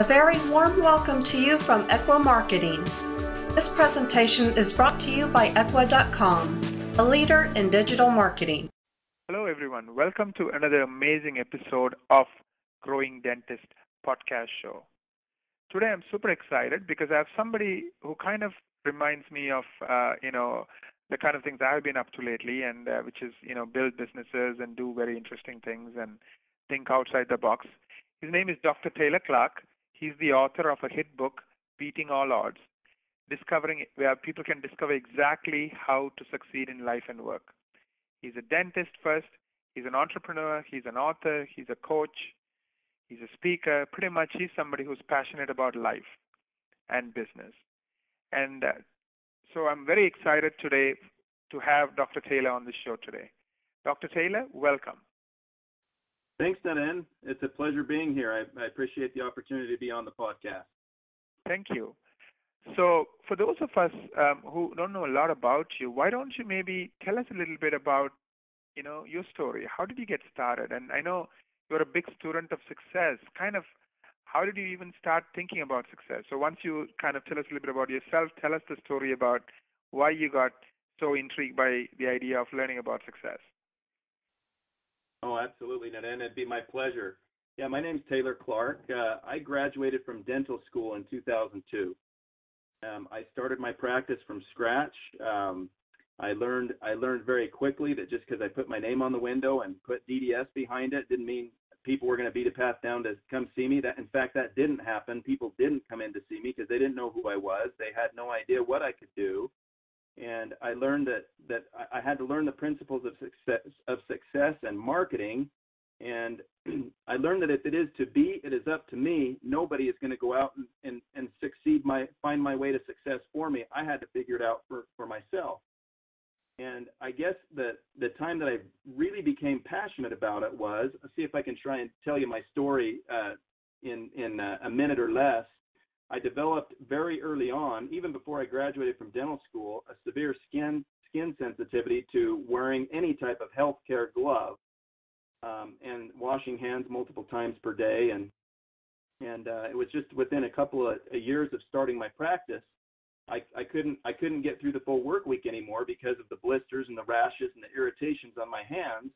A very warm welcome to you from Equa Marketing. This presentation is brought to you by Equa.com, a leader in digital marketing. Hello everyone, welcome to another amazing episode of Growing Dentist podcast show. Today I'm super excited because I have somebody who kind of reminds me of, the kind of things I've been up to lately, and which is, build businesses and do very interesting things and think outside the box. His name is Dr. Taylor Clark. He's the author of a hit book, Beating All Odds, where people can discover exactly how to succeed in life and work. He's a dentist first. He's an entrepreneur. He's an author. He's a coach. He's a speaker. Pretty much he's somebody who's passionate about life and business. And so I'm very excited today to have Dr. Taylor on the show today. Dr. Taylor, welcome. Thanks, Naren. It's a pleasure being here. I appreciate the opportunity to be on the podcast. Thank you. So for those of us who don't know a lot about you, why don't you maybe tell us a little bit about, your story? How did you get started? And I know you're a big student of success. Kind of, how did you even start thinking about success? So once you kind of tell us a little bit about yourself, tell us the story about why you got so intrigued by the idea of learning about success. Oh, absolutely, Naren. It'd be my pleasure. Yeah, my name's Taylor Clark. I graduated from dental school in 2002. I started my practice from scratch. I learned very quickly that just because I put my name on the window and put DDS behind it didn't mean people were going to beat a path down to come see me. That, in fact, that didn't happen. People didn't come in to see me because they didn't know who I was. They had no idea what I could do. And I learned that I had to learn the principles of success and marketing. And I learned that if it is to be, it is up to me. Nobody is going to go out and succeed find my way to success for me. I had to figure it out for myself. And I guess that the time that I really became passionate about it was, let's see if I can try and tell you my story in a minute or less. I developed very early on, even before I graduated from dental school, a severe skin sensitivity to wearing any type of healthcare glove and washing hands multiple times per day. And it was just within a couple of years of starting my practice, I couldn't get through the full work week anymore because of the blisters and the rashes and the irritations on my hands.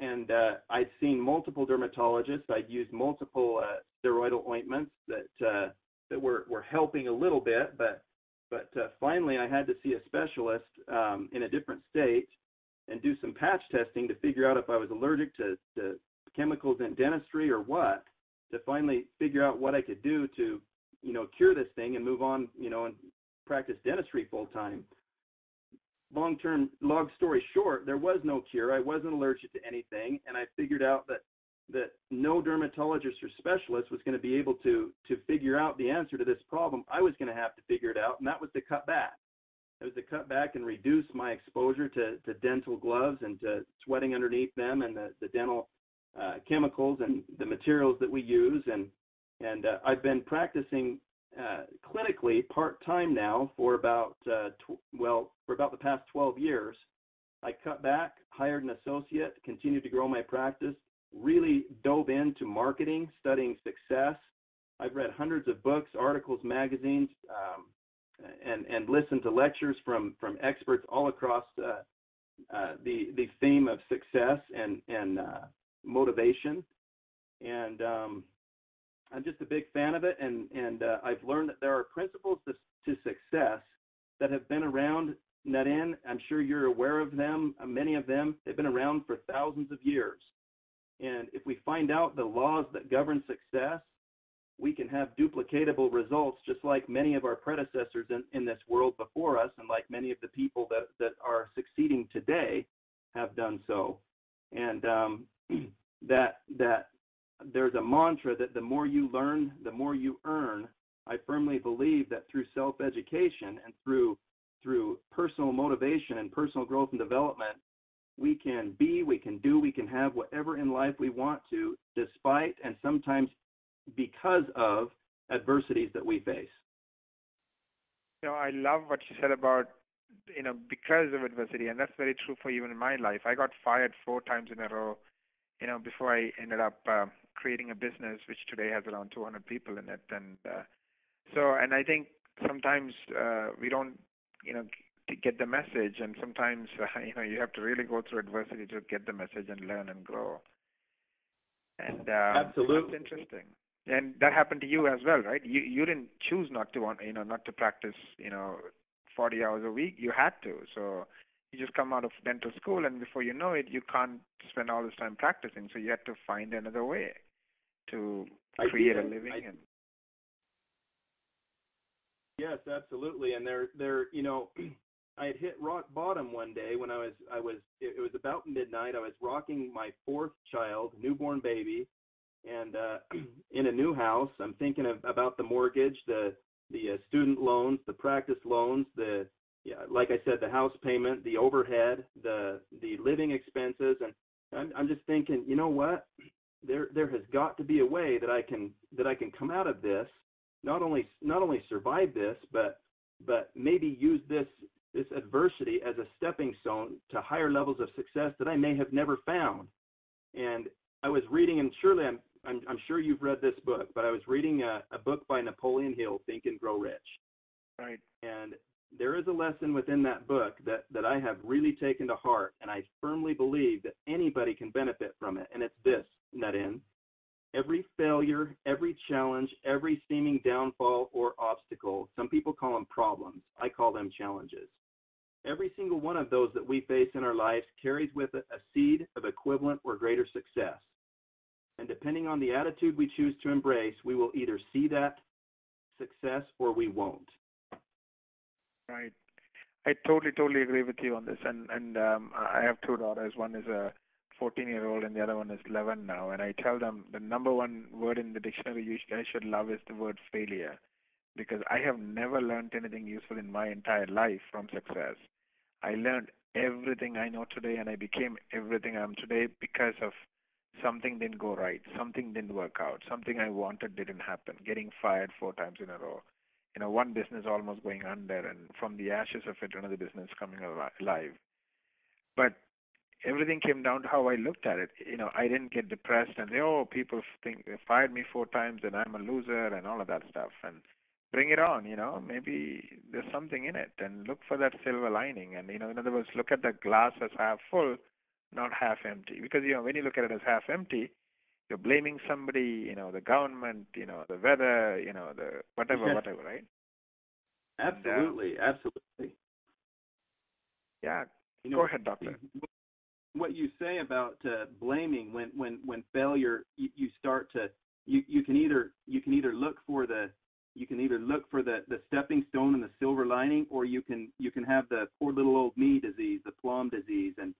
And I'd seen multiple dermatologists. I'd used multiple steroidal ointments that were helping a little bit, but finally I had to see a specialist in a different state and do some patch testing to figure out if I was allergic to chemicals in dentistry or what. To finally figure out what I could do to cure this thing and move on and practice dentistry full time. Long story short, there was no cure. I wasn't allergic to anything, and I figured out that no dermatologist or specialist was going to be able to figure out the answer to this problem. I was going to have to figure it out, and that was to cut back. It was to cut back and reduce my exposure to dental gloves and to sweating underneath them and the dental chemicals and the materials that we use. And I've been practicing clinically part-time now for about the past 12 years. I cut back, hired an associate, continued to grow my practice, really dove into marketing, studying success. I've read hundreds of books, articles, magazines, and listened to lectures from experts all across the theme of success and motivation. And I'm just a big fan of it, and I've learned that there are principles to success that have been around, Naren. I'm sure you're aware of them. Many of them, they've been around for thousands of years. And if we find out the laws that govern success, we can have duplicatable results, just like many of our predecessors in this world before us, and like many of the people that are succeeding today have done so. And that there's a mantra that the more you learn, the more you earn. I firmly believe that through self-education and through personal motivation and personal growth and development, we can be, we can do, we can have whatever in life we want to, despite and sometimes because of adversities that we face. I love what you said about, because of adversity, and that's very true for even in my life. I got fired 4 times in a row, before I ended up creating a business which today has around 200 people in it. And I think sometimes we don't, get the message, and sometimes you have to really go through adversity to get the message and learn and grow. And absolutely, that's interesting. And that happened to you as well, right? You didn't choose not to practice, 40 hours a week. You had to. So you just come out of dental school, and before you know it, you can't spend all this time practicing. So you had to find another way to create a living. Yes, absolutely. And there, I had hit rock bottom one day when it was about midnight. I was rocking my fourth child, newborn baby, and in a new house. I'm thinking about the mortgage, the student loans, the practice loans, like I said, the house payment, the overhead, the living expenses, and I'm just thinking, you know what? There has got to be a way that I can come out of this. Not only survive this, but maybe use this adversity as a stepping stone to higher levels of success that I may have never found. And I was reading, and surely I'm sure you've read this book, but I was reading a book by Napoleon Hill, Think and Grow Rich. Right. And there is a lesson within that book that I have really taken to heart, and I firmly believe that anybody can benefit from it. And it's this, Naren. Every failure, every challenge, every seeming downfall or obstacle, some people call them problems, I call them challenges. Every single one of those that we face in our lives carries with it a seed of equivalent or greater success. And depending on the attitude we choose to embrace, we will either see that success or we won't. Right. I totally agree with you on this. And I have two daughters. One is a 14-year-old and the other one is 11 now, and I tell them the number one word in the dictionary you guys should love is the word failure, because I have never learned anything useful in my entire life from success. I learned everything I know today, and I became everything I am today because of something didn't go right, something didn't work out, something I wanted didn't happen, getting fired 4 times in a row, one business almost going under, and from the ashes of it, another business coming alive. But everything came down to how I looked at it. I didn't get depressed and say, people think they fired me 4 times and I'm a loser and all of that stuff. And bring it on, maybe there's something in it, and look for that silver lining. And, in other words, look at the glass as half full, not half empty. Because, when you look at it as half empty, you're blaming somebody, the government, the weather, the whatever, right? Absolutely. Yeah. Go ahead, Doctor. What you say about blaming when failure, you can either look for the stepping stone and the silver lining, or you can have the poor little old me disease, the plum disease, and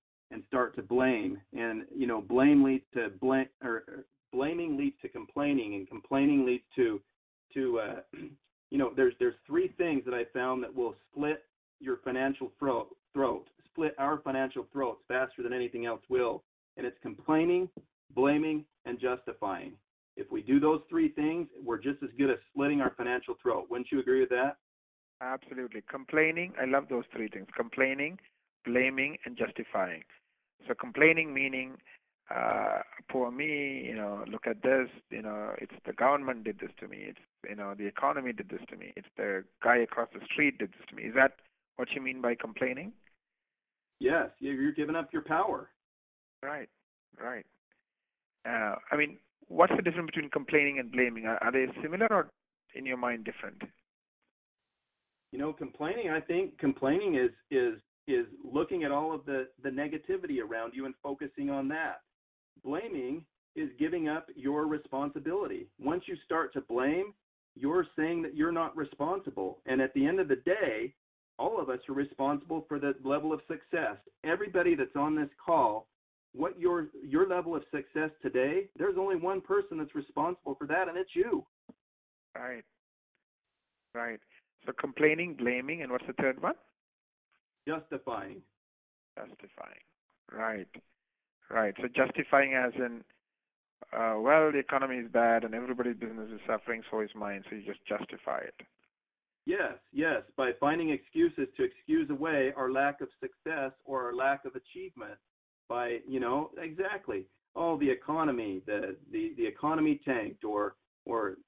start to blame, and blame leads to blame, or blaming leads to complaining, and complaining leads to there's 3 things that I found that will split your financial throat. Split our financial throats faster than anything else will, and it's complaining, blaming, and justifying. If we do those 3 things, we're just as good at splitting our financial throat. Wouldn't you agree with that? Absolutely. Complaining, I love those 3 things: complaining, blaming, and justifying. So complaining meaning, poor me, look at this, it's the government did this to me, it's the economy did this to me, it's the guy across the street did this to me. Is that what you mean by complaining? Yes, you're giving up your power. Right. What's the difference between complaining and blaming? Are they similar or, in your mind, different? Complaining, I think complaining is looking at all of the negativity around you and focusing on that. Blaming is giving up your responsibility. Once you start to blame, you're saying that you're not responsible. And at the end of the day, all of us are responsible for the level of success. Everybody that's on this call, what your level of success today, there's only one person that's responsible for that, and it's you. Right. So complaining, blaming, and what's the third one? Justifying. Right. So justifying as in, the economy is bad and everybody's business is suffering, so is mine, so you just justify it. Yes, by finding excuses to excuse away our lack of success or our lack of achievement. Exactly. oh, the economy tanked, or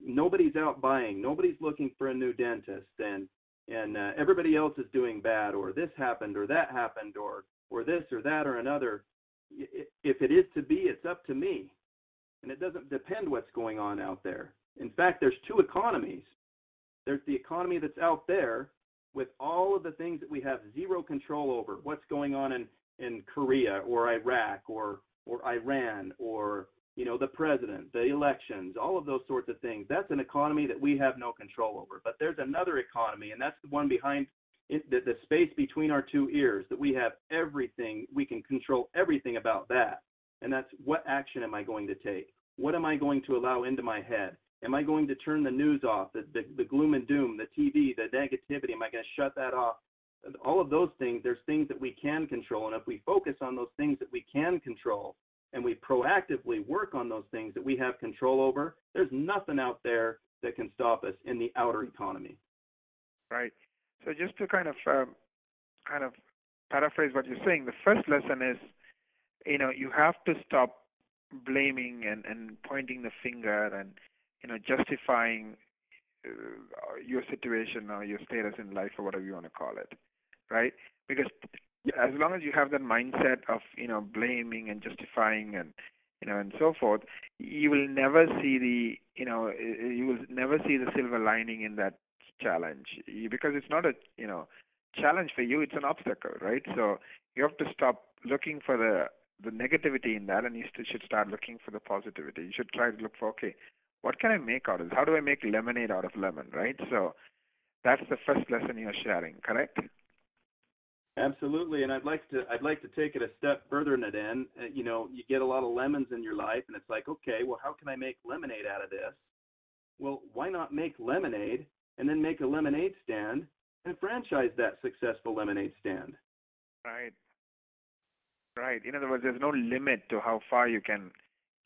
nobody's out buying, nobody's looking for a new dentist, and everybody else is doing bad, or this happened or that happened, or this or that or another. If it is to be, it's up to me. And it doesn't depend what's going on out there. In fact, there's two economies. There's the economy that's out there with all of the things that we have zero control over, what's going on in Korea or Iraq or Iran or, the president, the elections, all of those sorts of things. That's an economy that we have no control over. But there's another economy, and that's the one behind it, the space between our two ears, that we have everything. We can control everything about that. And that's, what action am I going to take? What am I going to allow into my head? Am I going to turn the news off, the gloom and doom, the TV, the negativity? Am I going to shut that off? All of those things, there's things that we can control. And if we focus on those things that we can control and we proactively work on those things that we have control over, there's nothing out there that can stop us in the outer economy. Right. So just to kind of paraphrase what you're saying, the first lesson is, you have to stop blaming and pointing the finger and, justifying your situation or your status in life or whatever you want to call it, right? Because as long as you have that mindset of, blaming and justifying and, and so forth, you will never see the silver lining in that challenge, because it's not a, challenge for you, it's an obstacle, right? So you have to stop looking for the negativity in that, and you should start looking for the positivity. You should try to look for, okay, what can I make out of this? How do I make lemonade out of lemon, right? So that's the first lesson you're sharing, correct? Absolutely, and I'd like to take it a step further, Naren. You get a lot of lemons in your life, and it's like, okay, well, how can I make lemonade out of this? Well, why not make lemonade and then make a lemonade stand and franchise that successful lemonade stand? Right. Right. In other words, there's no limit to how far you can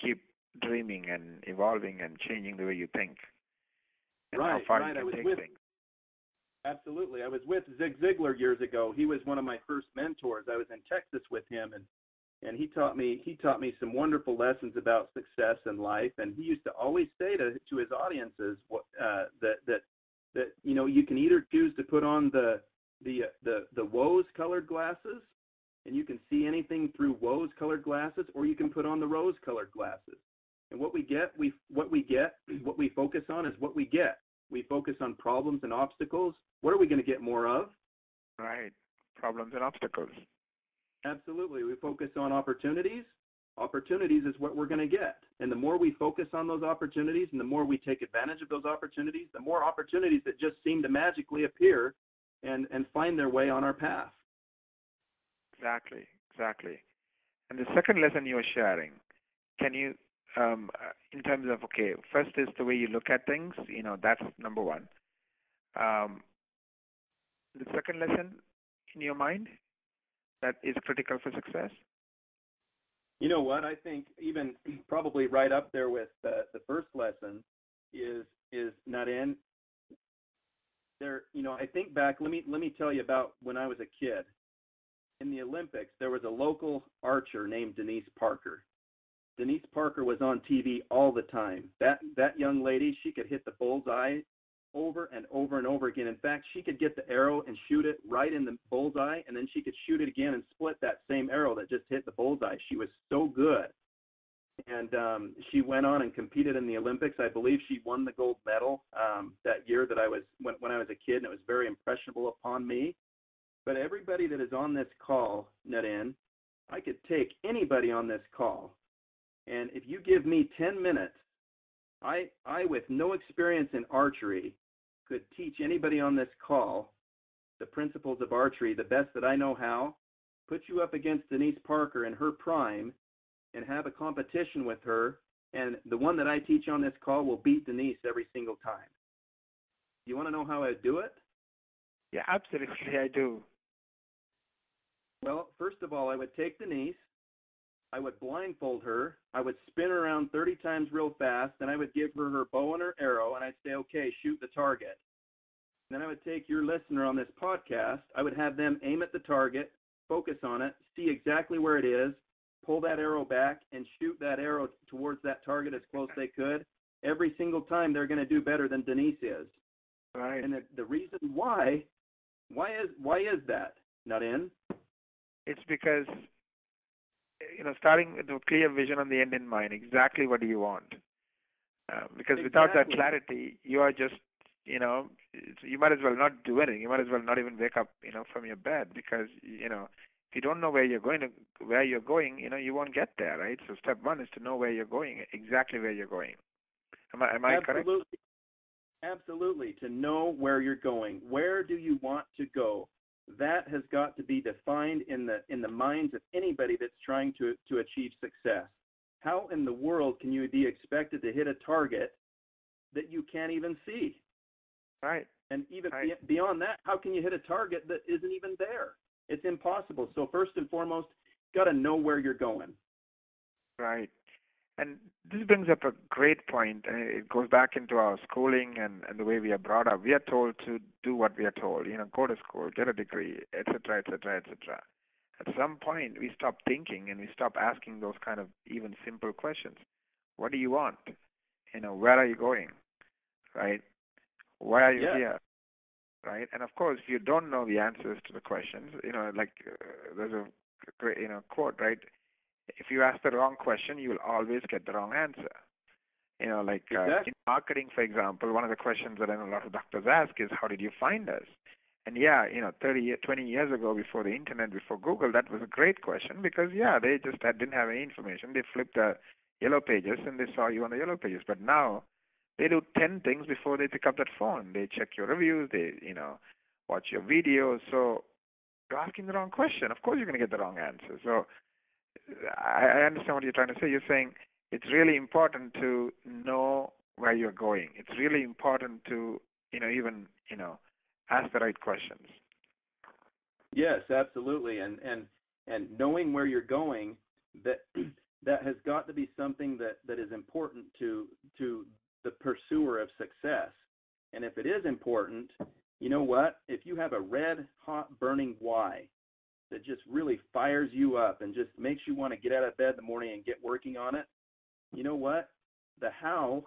keep dreaming and evolving and changing the way you think. And right, how far right. You can take things. Absolutely. I was with Zig Ziglar years ago. He was one of my first mentors. I was in Texas with him, and he taught me some wonderful lessons about success in life. And he used to always say to his audiences that you can either choose to put on the woes-colored glasses, and you can see anything through woes-colored glasses, or you can put on the rose-colored glasses. And what we focus on is what we get. We focus on problems and obstacles. What are we going to get more of? Right, problems and obstacles. Absolutely. We focus on opportunities. Opportunities is what we're going to get. And the more we focus on those opportunities and the more we take advantage of those opportunities, the more opportunities that just seem to magically appear and find their way on our path. Exactly. And the second lesson you are sharing, can you, in terms of, okay, first is the way you look at things, that's number one. The second lesson in your mind that is critical for success? You know what? I think even probably right up there with the first lesson is Naren. There, I think back. Let me tell you about when I was a kid. In the Olympics, there was a local archer named Denise Parker. Denise Parker was on TV all the time. That young lady, she could hit the bullseye over and over and over again. In fact, she could get the arrow and shoot it right in the bullseye, and then she could shoot it again and split that same arrow that just hit the bullseye. She was so good. And she went on and competed in the Olympics. I believe she won the gold medal that year that I was when I was a kid, and it was very impressionable upon me. But everybody that is on this call, Naren, I could take anybody on this call. And if you give me 10 minutes, I with no experience in archery, could teach anybody on this call the principles of archery the best that I know how, put you up against Denise Parker in her prime, and have a competition with her, and the one that I teach on this call will beat Denise every single time. You want to know how I do it? Yeah, absolutely, I do. Well, first of all, I would take Denise, I would blindfold her, I would spin her around 30 times real fast, then I would give her her bow and her arrow, and I'd say, okay, shoot the target. Then I would take your listener on this podcast, I would have them aim at the target, focus on it, see exactly where it is, pull that arrow back and shoot that arrow towards that target as close they could, every single time they're going to do better than Denise is. Right. And the reason why is that, Naren? It's because, starting with a clear vision on the end in mind, exactly what do you want? Because without that clarity, you are just, you might as well not do anything. You might as well not even wake up, from your bed, because, if you don't know where you're going, you won't get there, right? So step one is to know where you're going, exactly where you're going. Am I correct? Absolutely. To know where you're going. Where do you want to go? That has got to be defined in the minds of anybody that's trying to achieve success. How in the world can you be expected to hit a target that you can't even see? Right. And even beyond that, how can you hit a target that isn't even there? It's impossible. So first and foremost, got to know where you're going. Right. And this brings up a great point. It goes back into our schooling and the way we are brought up. We are told to do what we are told, go to school, get a degree, et cetera, et cetera, et cetera. At some point, we stop thinking and we stop asking those kind of even simple questions. What do you want? Where are you going? Right? Why are you here? Right? And of course, if you don't know the answers to the questions, there's a great, quote, right? If you ask the wrong question, you will always get the wrong answer. In marketing, for example, one of the questions that I know a lot of doctors ask is, how did you find us? And 20 years ago, before the internet, before Google, that was a great question because, they just didn't have any information. They flipped the yellow pages and they saw you on the yellow pages. But now they do 10 things before they pick up that phone. They check your reviews. They, watch your videos. So you're asking the wrong question. Of course, you're going to get the wrong answer. So I understand what you're trying to say. You're saying it's really important to know where you're going. It's really important to, ask the right questions. Yes, absolutely. And knowing where you're going, that has got to be something that is important to the pursuer of success. And if it is important, you know what? If you have a red hot burning why that just really fires you up and just makes you want to get out of bed in the morning and get working on it, you know what? The how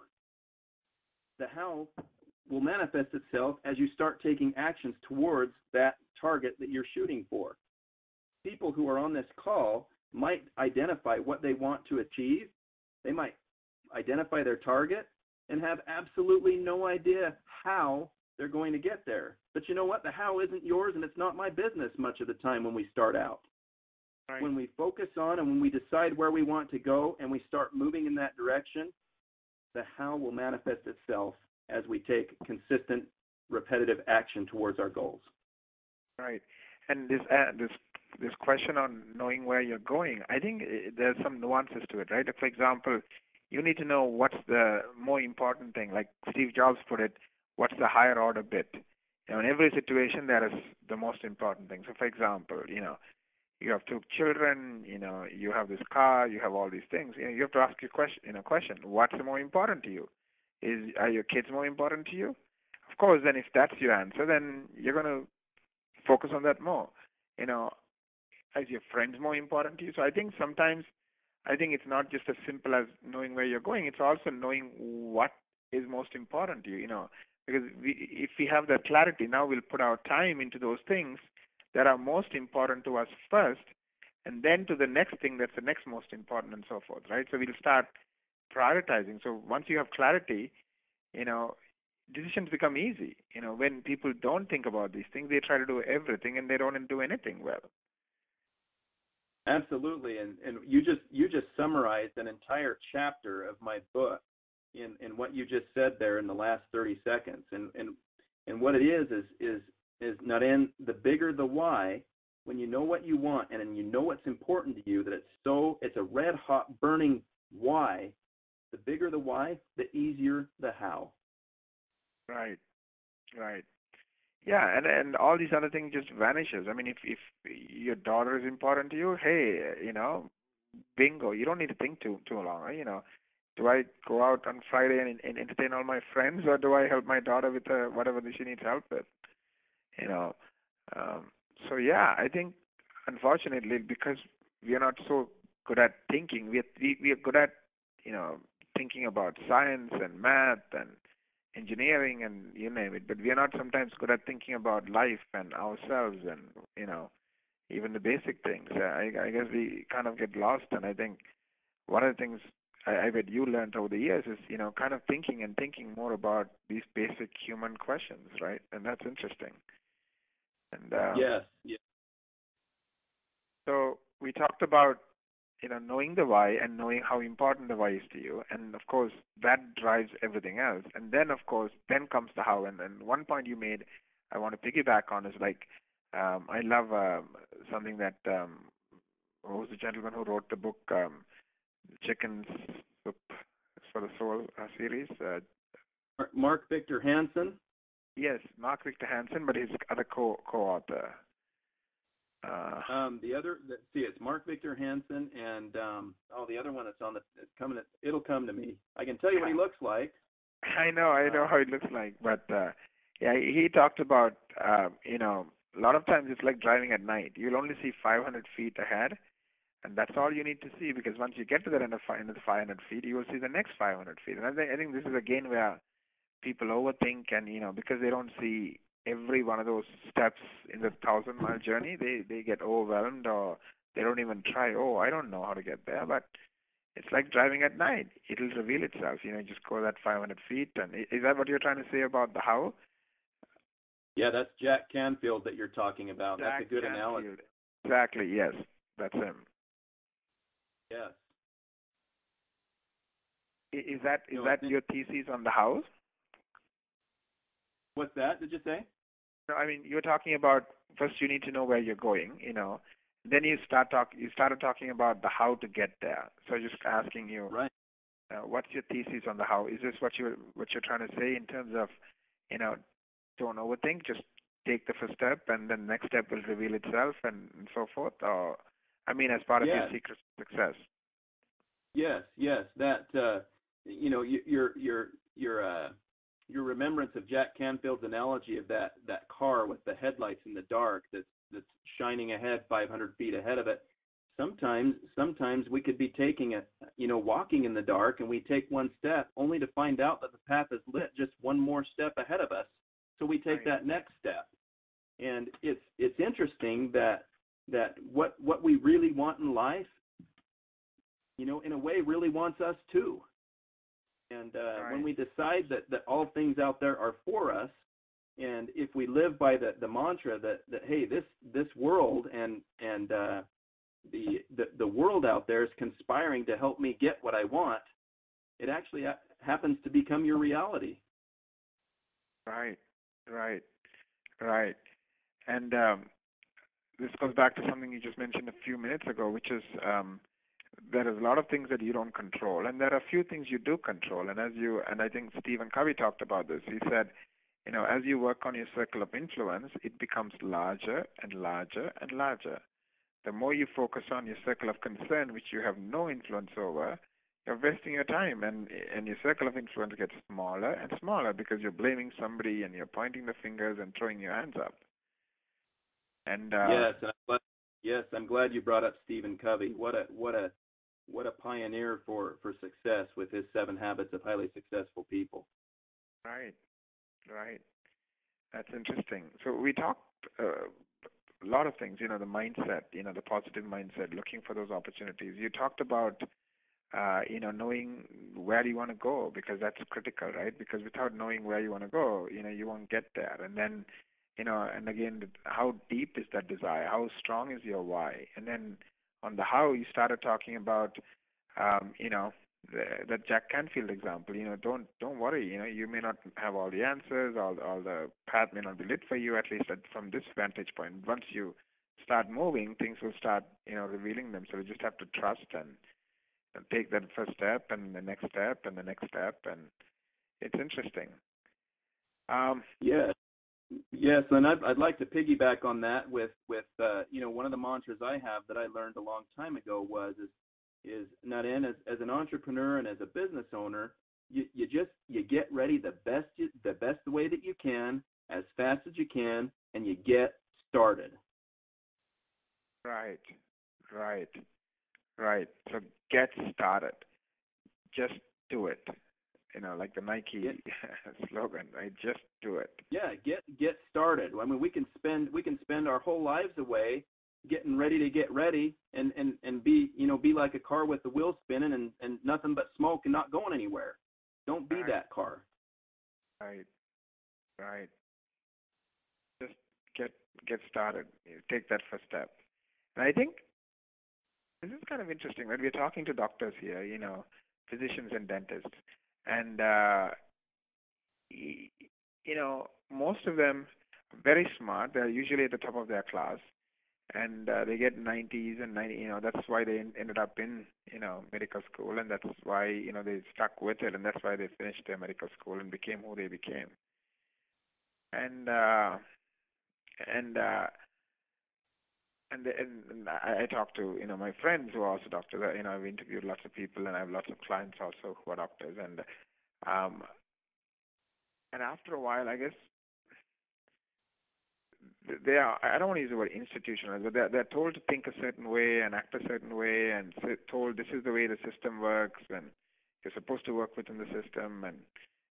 will manifest itself as you start taking actions towards that target that you're shooting for. People who are on this call might identify what they want to achieve. They might identify their target and have absolutely no idea how they're going to get there. But you know what? The how isn't yours, and it's not my business much of the time when we start out. Right. When we focus on and when we decide where we want to go and we start moving in that direction, the how will manifest itself as we take consistent, repetitive action towards our goals. Right. And this question on knowing where you're going, I think there's some nuances to it, right? For example, you need to know what's the more important thing. Like Steve Jobs put it, what's the higher order bit? In every situation, that is the most important thing. So, for example, you have two children, you have this car, you have all these things. You have to ask your question, what's more important to you? Are your kids more important to you? Of course, then if that's your answer, then you're going to focus on that more. Is your friends more important to you? So I think it's not just as simple as knowing where you're going. It's also knowing what is most important to you, because if we have that clarity, now we'll put our time into those things that are most important to us first, and then to the next thing that's the next most important and so forth, right? So we'll start prioritizing. So once you have clarity, decisions become easy. When people don't think about these things, they try to do everything and they don't do anything well. Absolutely. And you just summarized an entire chapter of my book in what you just said there in the last 30 seconds. And what it is not in the bigger the why, when you know what you want and you know what's important to you, that it's a red hot burning why. The bigger the why, the easier the how. Right. Yeah, and all these other things just vanishes. I mean, if your daughter is important to you, hey, bingo. You don't need to think too long. Do I go out on Friday and entertain all my friends, or do I help my daughter with whatever she needs help with? I think, unfortunately, because we are not so good at thinking. We are good at, you know, thinking about science and math and engineering and you name it, but we are not sometimes good at thinking about life and ourselves and, you know, even the basic things. I guess we kind of get lost, and I think one of the things I bet you learned over the years is, you know, kind of thinking more about these basic human questions, right? And that's interesting. And yes. So we talked about, you know, knowing the why and knowing how important the why is to you. And, of course, that drives everything else. And then, of course, then comes the how. And one point you made I want to piggyback on is, like, I love something that was the gentleman who wrote the book, Chicken Soup for the Soul series. Mark Victor Hansen? Yes, Mark Victor Hansen, but his other co-author. It's Mark Victor Hansen and the other one that's on it's coming. It'll come to me. I can tell you what he looks like. I know how he looks like, but he talked about you know, a lot of times it's like driving at night. You'll only see 500 feet ahead, and that's all you need to see, because once you get to that end of 500 feet, you will see the next 500 feet. And I think this is again where people overthink, and you know, because they don't see every one of those steps in the 1,000-mile journey, they get overwhelmed, or they don't even try. Oh, I don't know how to get there. But it's like driving at night. It'll reveal itself. You know, just go that 500 feet. And is that what you're trying to say about the how? Yeah, that's Jack Canfield that you're talking about. Jack that's a good analogy. Exactly, yes. That's him. Yes. Is that your thesis on the how? What's that? Did you say? No, I mean, you were talking about first you need to know where you're going, you know. Then you started talking about the how to get there. So just asking you, right? What's your thesis on the how? Is this what you're trying to say in terms of, you know, don't overthink, just take the first step, and the next step will reveal itself, and so forth? Or, I mean, as part of your secret success. Yes, that you know, your remembrance of Jack Canfield's analogy of that car with the headlights in the dark that's shining ahead 500 feet ahead of it. Sometimes we could be walking in the dark, and we take one step only to find out that the path is lit just one more step ahead of us. So we take that next step. And it's interesting that what we really want in life, you know, in a way really wants us too. And when we decide that all things out there are for us, and if we live by the mantra that hey, this world and the world out there is conspiring to help me get what I want, it actually happens to become your reality. Right. And this goes back to something you just mentioned a few minutes ago, which is there is a lot of things that you don't control, and there are a few things you do control. And I think Stephen Covey talked about this. He said, you know, as you work on your circle of influence, it becomes larger and larger and larger. The more you focus on your circle of concern, which you have no influence over, you're wasting your time, and your circle of influence gets smaller and smaller, because you're blaming somebody and you're pointing the fingers and throwing your hands up. And yes, I'm glad you brought up Stephen Covey. What a pioneer for success with his 7 habits of highly successful people. Right. That's interesting. So we talked a lot of things, you know, the mindset, you know, the positive mindset, looking for those opportunities. You talked about, you know, knowing where you want to go, because that's critical, right? Because without knowing where you want to go, you know, you won't get there. And then, you know, and again, how deep is that desire? How strong is your why? And then, on the how, you started talking about, you know, the Jack Canfield example. You know, don't worry. You know, you may not have all the answers. All the path may not be lit for you, at least from this vantage point. Once you start moving, things will start, you know, revealing them. So you just have to trust and take that first step, and the next step, and the next step. And it's interesting. Yes, and I'd like to piggyback on that with you know, one of the mantras I have that I learned a long time ago is Naren, as an entrepreneur and as a business owner, you get ready the best way that you can, as fast as you can, and you get started. Right. Right. So get started. Just do it. You know, like the Nike slogan, right? Just do it. Yeah, get started. I mean, we can spend our whole lives away getting ready to get ready and be like a car with the wheels spinning and nothing but smoke and not going anywhere. Don't be that car. Right. Right. Just get started. You take that first step. And I think this is kind of interesting, right? We're talking to doctors here, you know, physicians and dentists. And, you know, most of them are very smart. They're usually at the top of their class. And they get 90s and 90, you know, that's why they ended up in, you know, medical school. And that's why, you know, they stuck with it. And that's why they finished their medical school and became who they became. And I talk to, you know, my friends who are also doctors. You know, I've interviewed lots of people, and I have lots of clients also who are doctors. And after a while, I guess they are. I don't want to use the word institutional, but they're told to think a certain way and act a certain way, and told this is the way the system works, and you're supposed to work within the system, and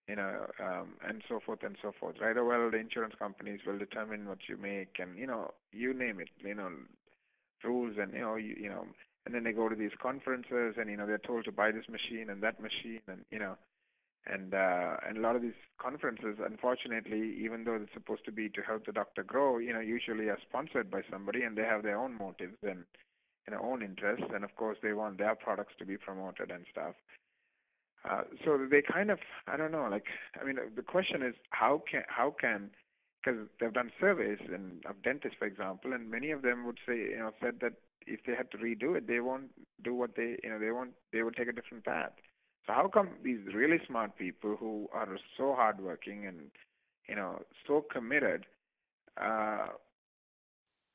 you know, and so forth, right? Or, well, the insurance companies will determine what you make, and, you know, you name it, you know, rules, and, you know, and then they go to these conferences, and, you know, they're told to buy this machine and that machine, and, you know, and a lot of these conferences, unfortunately, even though it's supposed to be to help the doctor grow, you know, usually are sponsored by somebody, and they have their own motives and, you know, own interests, and, of course, they want their products to be promoted and stuff. So they kind of, I don't know, like, I mean, the question is how can, because they've done surveys and of dentists, for example, and many of them would say, you know, said that if they had to redo it, they won't do what they, you know, they would take a different path. So how come these really smart people who are so hardworking and, you know, so committed, are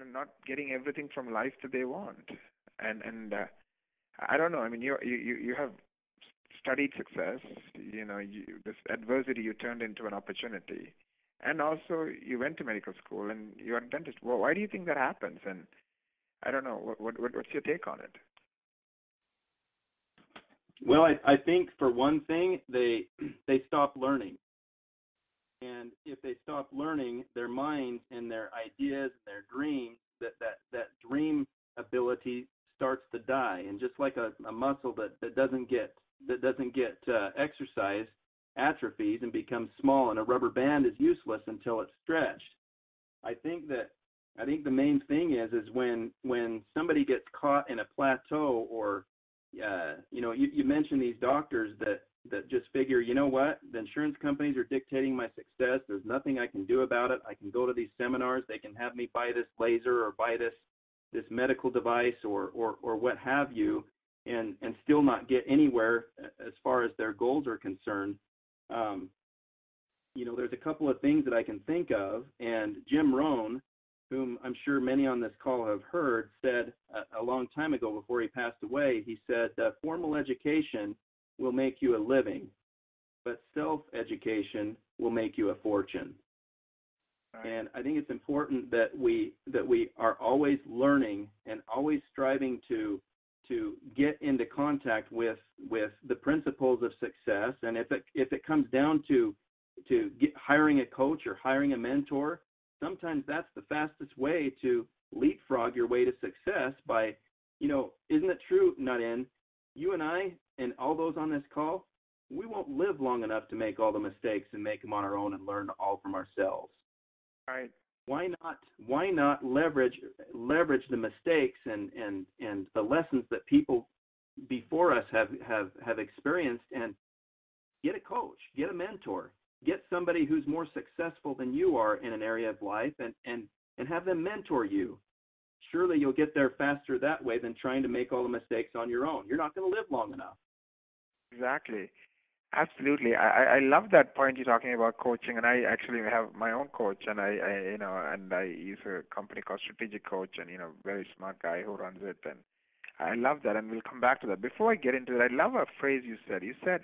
not getting everything from life that they want? And I don't know, I mean, you have studied success, you know, this adversity you turned into an opportunity. And also you went to medical school and you're a dentist. Well, why do you think that happens? And I don't know, what's your take on it? Well, I think for one thing, they stop learning. And if they stop learning, their minds and their ideas and their dreams, that dream ability starts to die. And just like a muscle that doesn't get exercise, atrophies and becomes small, and a rubber band is useless until it's stretched. I think the main thing is when somebody gets caught in a plateau, or you know, you mentioned these doctors that just figure, you know what, the insurance companies are dictating my success. There's nothing I can do about it. I can go to these seminars. They can have me buy this laser or buy this medical device or what have you. And still not get anywhere as far as their goals are concerned. You know, there's a couple of things that I can think of, and Jim Rohn, whom I'm sure many on this call have heard, said a long time ago before he passed away, he said, formal education will make you a living, but self-education will make you a fortune. And I think it's important that we are always learning and always striving to get into contact with the principles of success. And if it comes down to hiring a coach or hiring a mentor, sometimes that's the fastest way to leapfrog your way to success by, you know, isn't it true, Naren, you and I and all those on this call, we won't live long enough to make all the mistakes and make them on our own and learn all from ourselves. All right. Why not leverage the mistakes and the lessons that people before us have experienced, and get a coach, get a mentor, get somebody who's more successful than you are in an area of life, and have them mentor you. Surely you'll get there faster that way than trying to make all the mistakes on your own. You're not going to live long enough. Exactly. Absolutely. I love that point you're talking about coaching, and I actually have my own coach, and I you know, and I use a company called Strategic Coach, and, you know, very smart guy who runs it, and I love that, and we'll come back to that. Before I get into that, I love a phrase you said. You said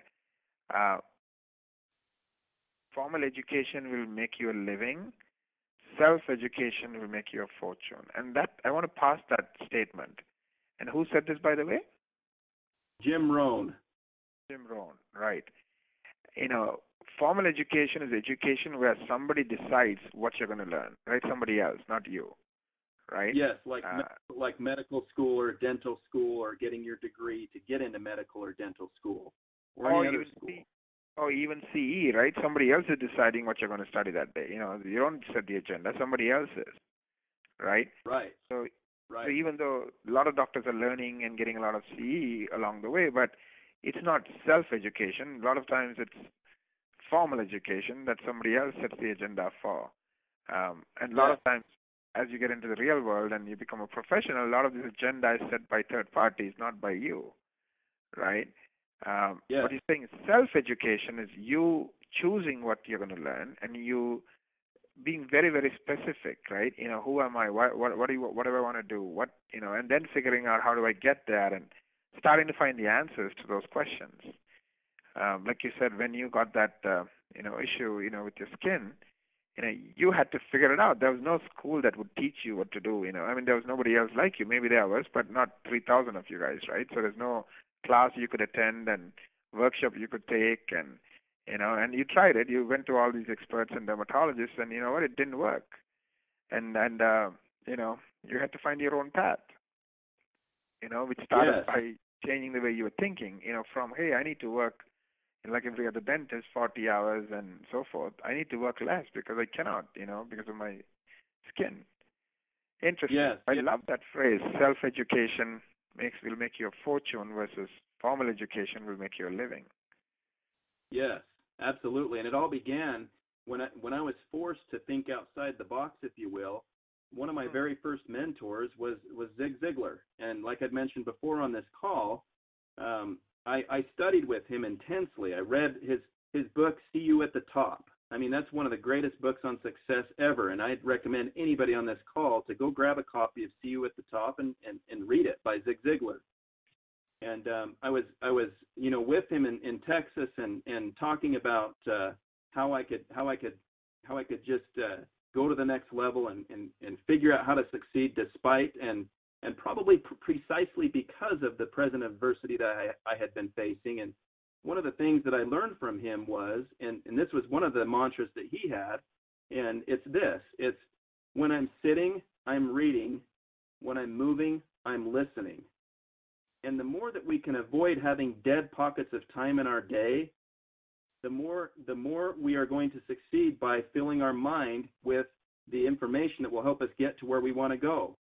formal education will make you a living, self-education will make you a fortune, and that I want to pass that statement And who said this, by the way? Jim Rohn. Jim Rohn, right. You know, formal education is education where somebody decides what you're going to learn, right? Somebody else, not you, right? Yes, like medical school or dental school, or getting your degree to get into medical or dental school or any other school. Even CE, right? Somebody else is deciding what you're going to study that day. You know, you don't set the agenda. Somebody else is, right? Right. So even though a lot of doctors are learning and getting a lot of CE along the way, but it's not self-education. A lot of times it's formal education that somebody else sets the agenda for. And a lot of times as you get into the real world and you become a professional, a lot of this agenda is set by third parties, not by you, right? But he's saying self-education is you choosing what you're going to learn and you being very, very specific, right? You know, who am I? What do I want to do? What, you know, and then figuring out how do I get there and starting to find the answers to those questions. Like you said, when you got that, issue, with your skin, you had to figure it out. There was no school that would teach you what to do, I mean, there was nobody else like you. Maybe there was, but not 3,000 of you guys, right? So there's no class you could attend and workshop you could take and, and you tried it. You went to all these experts and dermatologists and, it didn't work. And you had to find your own path, which started by changing the way you were thinking, from, hey, I need to work, like every other dentist, 40 hours and so forth. I need to work less because I cannot, because of my skin. Interesting. Yes. I love that phrase, self-education will make you a fortune versus formal education will make you a living. Yes, absolutely. And it all began when I was forced to think outside the box, if you will. One of my very first mentors was Zig Ziglar. And like I'd mentioned before on this call, I studied with him intensely. I read his book, See You at the Top. I mean, that's one of the greatest books on success ever, and I'd recommend anybody on this call to go grab a copy of See You at the Top and read it by Zig Ziglar. And I was with him in Texas and talking about how I could just go to the next level and figure out how to succeed despite and probably precisely because of the present adversity that I had been facing. And one of the things that I learned from him was, and this was one of the mantras that he had, and it's this: it's when I'm sitting, I'm reading; when I'm moving, I'm listening. And the more that we can avoid having dead pockets of time in our day, the more we are going to succeed by filling our mind with the information that will help us get to where we want to go.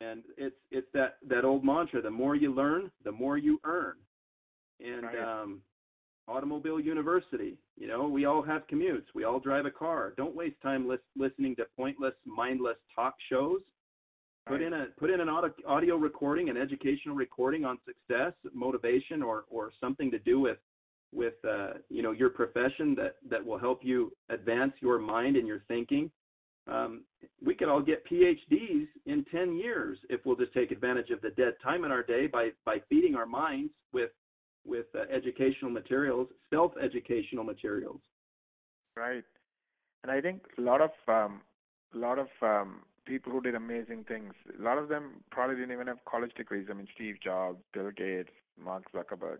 And it's that old mantra: the more you learn, the more you earn. And Automobile University, we all have commutes. We all drive a car. Don't waste time listening to pointless, mindless talk shows. Right. Put in an audio recording, an educational recording on success, motivation, or something to do with your profession that will help you advance your mind and your thinking. We could all get PhDs in 10 years if we'll just take advantage of the dead time in our day by feeding our minds with educational materials, self-educational materials. Right. And I think a lot of people who did amazing things, a lot of them probably didn't even have college degrees. I mean, Steve Jobs, Bill Gates, Mark Zuckerberg.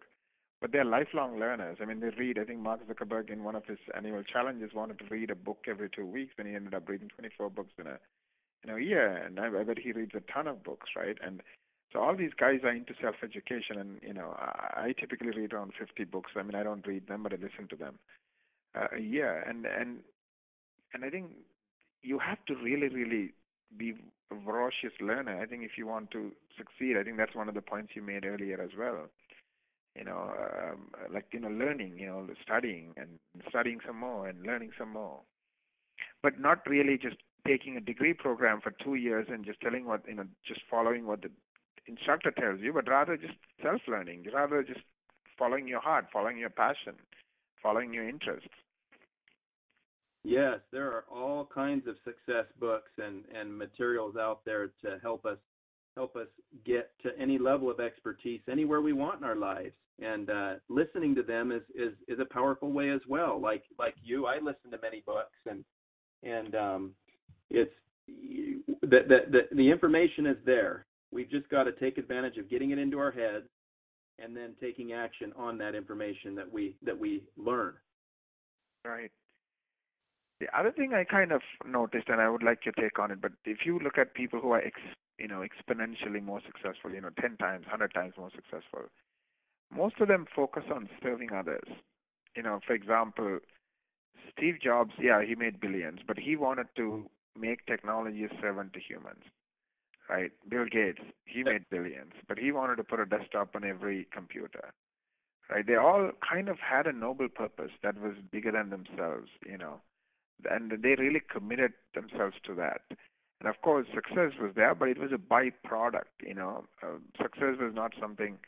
But they're lifelong learners. I mean, they read. I think Mark Zuckerberg in one of his annual challenges wanted to read a book every 2 weeks, and he ended up reading 24 books in a year. And I bet he reads a ton of books, right? And so all these guys are into self-education, and, I typically read around 50 books. I mean, I don't read them, but I listen to them a year. And I think you have to really, really be a voracious learner, I think, if you want to succeed. I think that's one of the points you made earlier as well. Learning, studying some more and learning some more. But not really just taking a degree program for 2 years and just telling just following what the instructor tells you, but rather just self-learning, rather just following your heart, following your passion, following your interests. Yes, there are all kinds of success books and materials out there to help us get to any level of expertise anywhere we want in our lives. And listening to them is a powerful way as well. Like you, I listen to many books, and it's the information is there. We've just got to take advantage of getting it into our heads and then taking action on that information that we learn. Right. The other thing I kind of noticed, and I would like your take on it, but if you look at people who are exponentially more successful, 10 times, 100 times more successful, most of them focus on serving others. For example, Steve Jobs, he made billions, but he wanted to make technology a servant to humans, right? Bill Gates, he made billions, but he wanted to put a desktop on every computer, right? They all kind of had a noble purpose that was bigger than themselves, and they really committed themselves to that. And of course, success was there, but it was a byproduct, Success was not something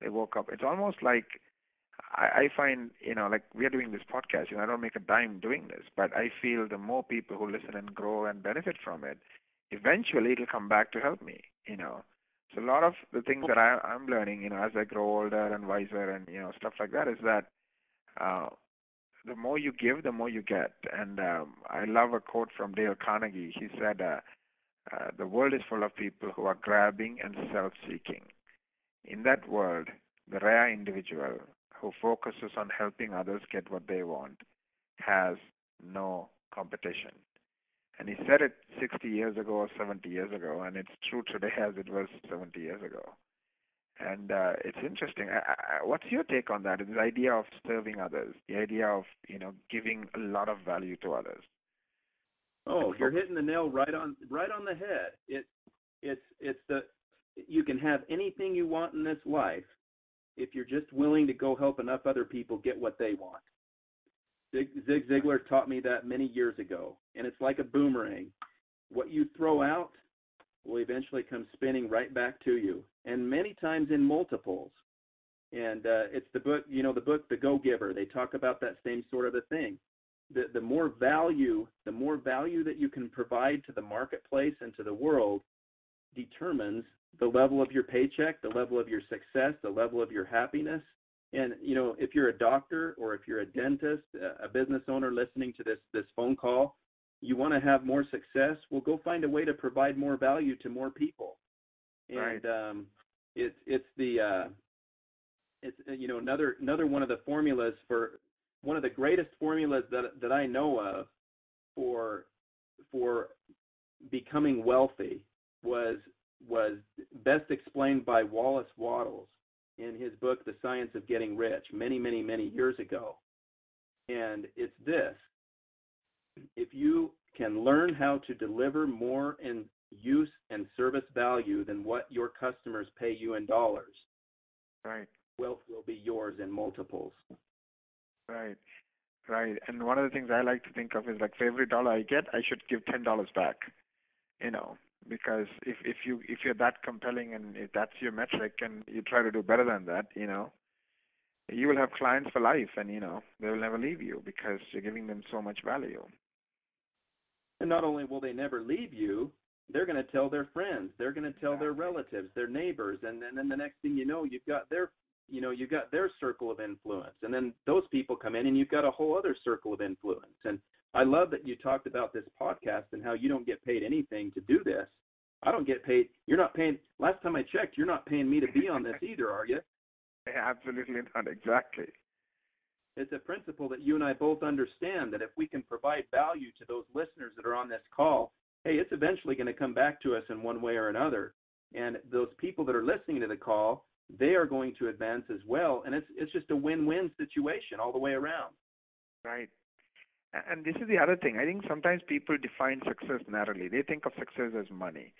they woke up. It's almost like I find, like we are doing this podcast, I don't make a dime doing this, but I feel the more people who listen and grow and benefit from it, eventually it'll come back to help me, So a lot of the things that I'm learning, as I grow older and wiser and, stuff like that is that the more you give, the more you get. And I love a quote from Dale Carnegie. He said, the world is full of people who are grabbing and self-seeking. In that world, the rare individual who focuses on helping others get what they want has no competition. And he said it 60 years ago or 70 years ago, and it's true today as it was 70 years ago. And it's interesting. What's your take on that? The idea of serving others, the idea of, giving a lot of value to others. Oh, you're hitting the nail right on the head. You can have anything you want in this life if you're just willing to go help enough other people get what they want. Zig Ziglar taught me that many years ago, and it's like a boomerang. What you throw out will eventually come spinning right back to you, and many times in multiples. And it's the book, The Go-Giver. They talk about that same sort of a thing. The more value that you can provide to the marketplace and to the world determines the level of your paycheck, the level of your success, the level of your happiness. And, if you're a doctor or if you're a dentist, a business owner listening to this phone call, you want to have more success, well, go find a way to provide more value to more people. And right. Another one of the formulas that I know of for becoming wealthy was best explained by Wallace Wattles in his book, The Science of Getting Rich, many, many, many years ago. And it's this: if you can learn how to deliver more in use and service value than what your customers pay you in dollars, right, wealth will be yours in multiples. Right, right. And one of the things I like to think of is, for every dollar I get, I should give $10 back, Because if you're that compelling and if that's your metric and you try to do better than that, you will have clients for life and, they will never leave you because you're giving them so much value. And not only will they never leave you, they're going to tell their friends, they're going to tell their relatives, their neighbors, and then the next thing you know, you've got their circle of influence. And then those people come in and you've got a whole other circle of influence. And I love that you talked about this podcast and how you don't get paid anything to do this. I don't get paid. You're not paying. Last time I checked, you're not paying me to be on this either, are you? Absolutely not. Exactly. It's a principle that you and I both understand, that if we can provide value to those listeners that are on this call, hey, it's eventually going to come back to us in one way or another. And those people that are listening to the call, they are going to advance as well. And it's just a win-win situation all the way around. Right. And this is the other thing. I think sometimes people define success narrowly. They think of success as money.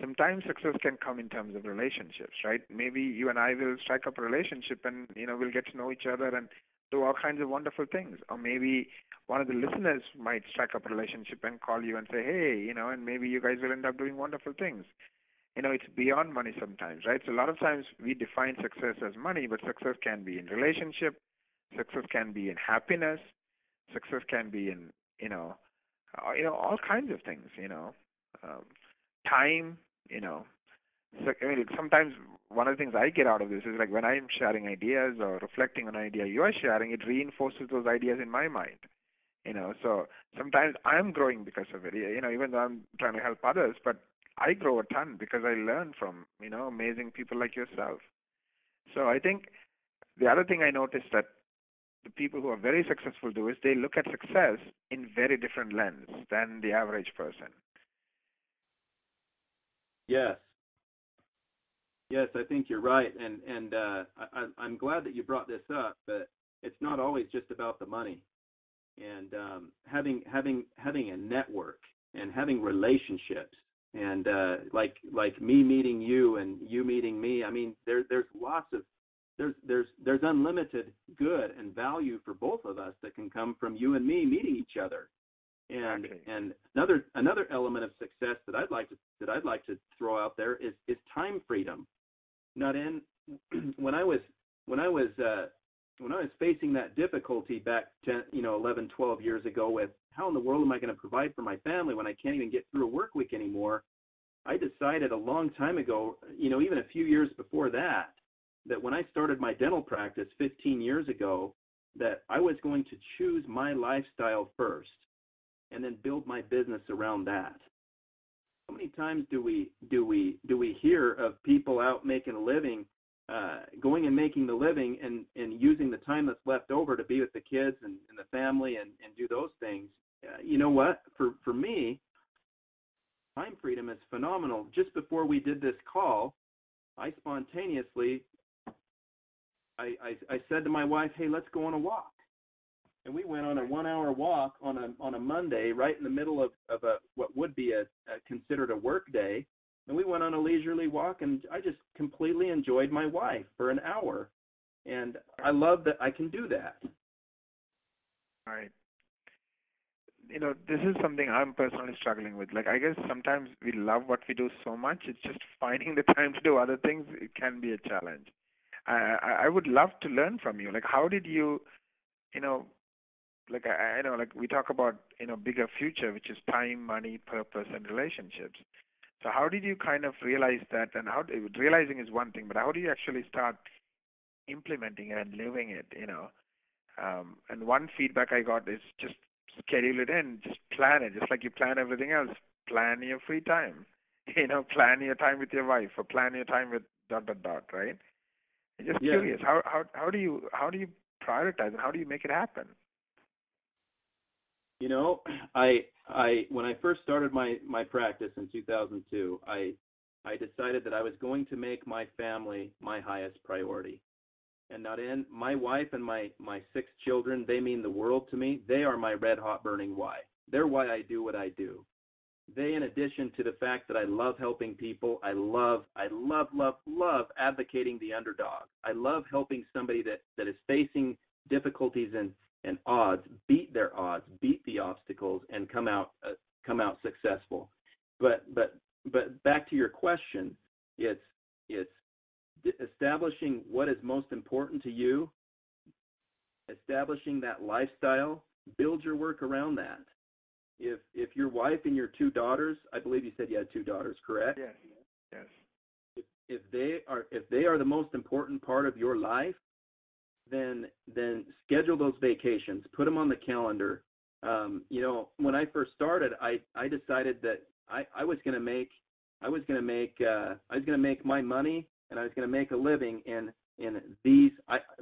Sometimes success can come in terms of relationships, right? Maybe you and I will strike up a relationship and, we'll get to know each other and do all kinds of wonderful things. Or maybe one of the listeners might strike up a relationship and call you and say, hey, and maybe you guys will end up doing wonderful things. It's beyond money sometimes, right? So a lot of times we define success as money, but success can be in relationship. Success can be in happiness. Success can be in, all kinds of things, time, sometimes one of the things I get out of this is when I'm sharing ideas or reflecting on an idea you are sharing, it reinforces those ideas in my mind, so sometimes I'm growing because of it, even though I'm trying to help others, but I grow a ton because I learn from, you know, amazing people like yourself. So I think the other thing I noticed that the people who are very successful do is they look at success in very different lens than the average person. Yes. Yes, I think you're right. And I'm glad that you brought this up, but it's not always just about the money. And having a network and having relationships and like me meeting you and you meeting me. I mean, there's unlimited good and value for both of us that can come from you and me meeting each other. And okay. And another element of success that I'd like to throw out there is time freedom. Naren, when I was facing that difficulty back 11, 12 years ago with how in the world am I going to provide for my family when I can't even get through a work week anymore, I decided a long time ago, even a few years before that, that when I started my dental practice 15 years ago, that I was going to choose my lifestyle first and then build my business around that. How many times do we hear of people out making a living, going and making the living and using the time that's left over to be with the kids and the family and do those things? You know what? For me, time freedom is phenomenal. Just before we did this call, I spontaneously said to my wife, hey, let's go on a walk. And we went on a 1-hour walk on a Monday right in the middle of what would be considered a work day. And we went on a leisurely walk, and I just completely enjoyed my wife for an hour. And I love that I can do that. All right. This is something I'm personally struggling with. Like, I guess sometimes we love what we do so much, it's just finding the time to do other things. It can be a challenge. I would love to learn from you. Like, how did you, we talk about, bigger future, which is time, money, purpose, and relationships. So how did you kind of realize that? And how realizing is one thing, but how do you actually start implementing it and living it? And one feedback I got is just schedule it in, just plan it, just like you plan everything else. Plan your free time, plan your time with your wife, or plan your time with ... Right? I'm just curious, how do you prioritize and how do you make it happen? I when I first started my practice in 2002, I decided that I was going to make my family my highest priority. And my wife and my 6 children, they mean the world to me. They are my red-hot burning why. They're why I do what I do. They, in addition to the fact that I love helping people, I love advocating the underdog. I love helping somebody that is facing difficulties and odds, beat their odds, beat the obstacles, and come out successful. But back to your question, it's establishing what is most important to you, establishing that lifestyle, build your work around that. If your wife and your 2 daughters, I believe you said you had 2 daughters, correct? Yes. Yes. If they are the most important part of your life, then schedule those vacations, put them on the calendar. When I first started, I decided that I was going to make my money and I was going to make a living in these.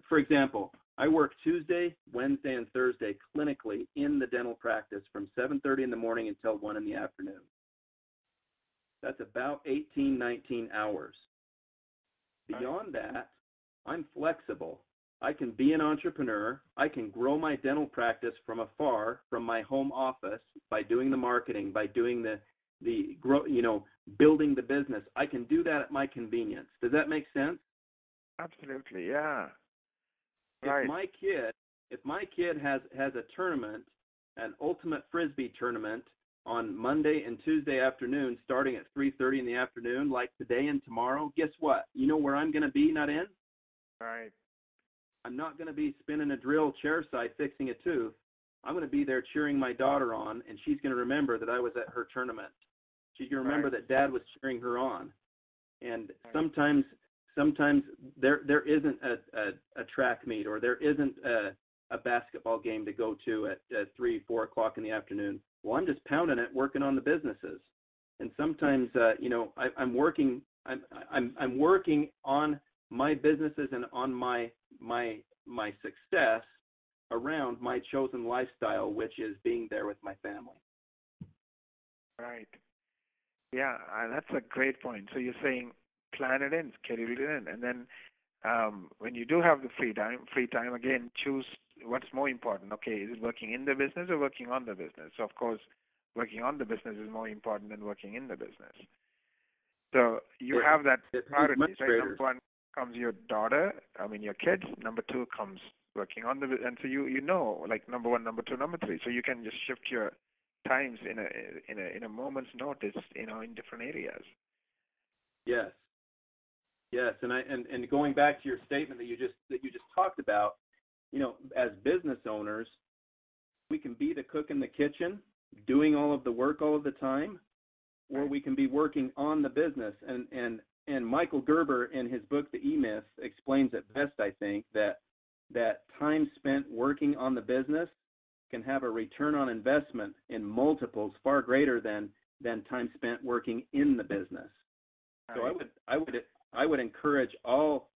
For example, I work Tuesday, Wednesday, and Thursday clinically in the dental practice from 7:30 in the morning until 1 in the afternoon. That's about 18, 19 hours. Beyond that, I'm flexible. I can be an entrepreneur. I can grow my dental practice from afar, from my home office, by doing the marketing, by doing building the business. I can do that at my convenience. Does that make sense? Absolutely, yeah. Right. If my kid has a tournament, an ultimate Frisbee tournament on Monday and Tuesday afternoon, starting at 3:30 in the afternoon, like today and tomorrow, guess what? You know where I'm going to be, not in? Right. I'm not going to be spinning a drill chairside fixing a tooth. I'm going to be there cheering my daughter on, and she's going to remember that I was at her tournament. She's going to remember that Dad was cheering her on. And sometimes there isn't a track meet, or there isn't a basketball game to go to at 3, 4 o'clock in the afternoon. Well, I'm just pounding it, working on the businesses. And sometimes, I'm working on my businesses and on my success around my chosen lifestyle, which is being there with my family. Right. Yeah, that's a great point. So you're saying plan it in, schedule it in, and then when you do have the free time again, choose what's more important. Okay, is it working in the business or working on the business? So of course, working on the business is more important than working in the business. So you have that priority. Right? Number one comes your daughter, your kids. Number two comes working on the business. And so you number one, number two, number three. So you can just shift your times in a moment's notice, in different areas. Yes. Yes, and going back to your statement that you just talked about, as business owners, we can be the cook in the kitchen, doing all of the work all of the time, or we can be working on the business. And Michael Gerber, in his book The E-Myth, explains it best, I think, that time spent working on the business can have a return on investment in multiples far greater than time spent working in the business. So I would encourage all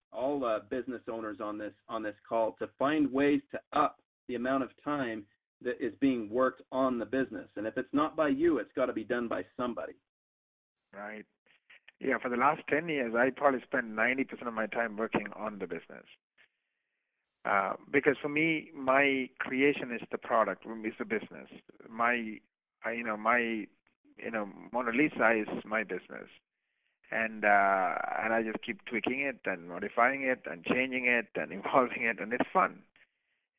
business owners on this call to find ways to up the amount of time that is being worked on the business. And if it's not by you, it's got to be done by somebody. Right. Yeah, for the last 10 years, I probably spent 90% of my time working on the business. Because for me, my creation is the product, is the business. My Mona Lisa is my business. And I just keep tweaking it and modifying it and changing it and evolving it, and it's fun.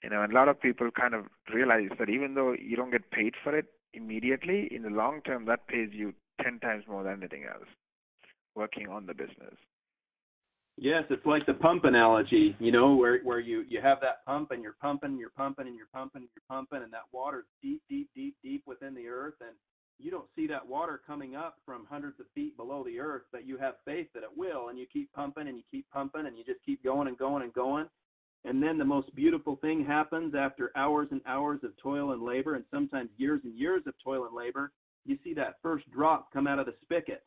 And a lot of people kind of realize that even though you don't get paid for it immediately, in the long term, that pays you 10 times more than anything else, working on the business. Yes, it's like the pump analogy, where you have that pump and you're pumping, and that water's deep within the earth, and you don't see that water coming up from hundreds of feet below the earth, but you have faith that it will, and you keep pumping and you keep pumping and you just keep going and going and going. And then the most beautiful thing happens after hours and hours of toil and labor, and sometimes years and years of toil and labor. You see that first drop come out of the spigot,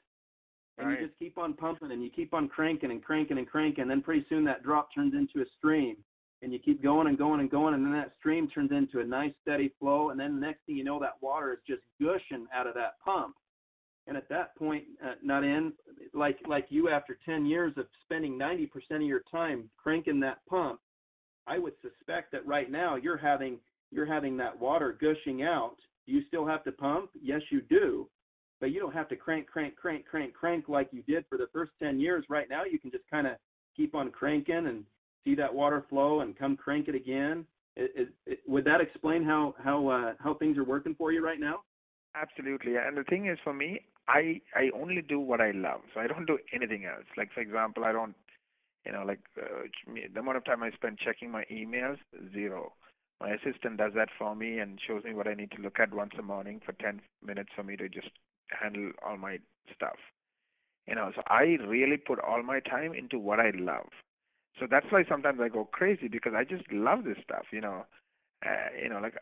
and right. You just keep on pumping and you keep on cranking. And then pretty soon that drop turns into a stream, and you keep going and going and going, and then that stream turns into a nice steady flow, and then the next thing you know, that water is just gushing out of that pump. And at that point, like you, after 10 years of spending 90% of your time cranking that pump, I would suspect that right now you're having that water gushing out. Do you still have to pump? Yes, you do. But you don't have to crank like you did for the first 10 years. Right now, you can just kind of keep on cranking and see that water flow and come crank it again. Would that explain how things are working for you right now? Absolutely. And the thing is, for me, I only do what I love. So I don't do anything else. Like, for example, I don't, the amount of time I spend checking my emails, zero. My assistant does that for me and shows me what I need to look at once a morning for 10 minutes for me to just handle all my stuff. So I really put all my time into what I love. So that's why sometimes I go crazy, because I just love this stuff, Like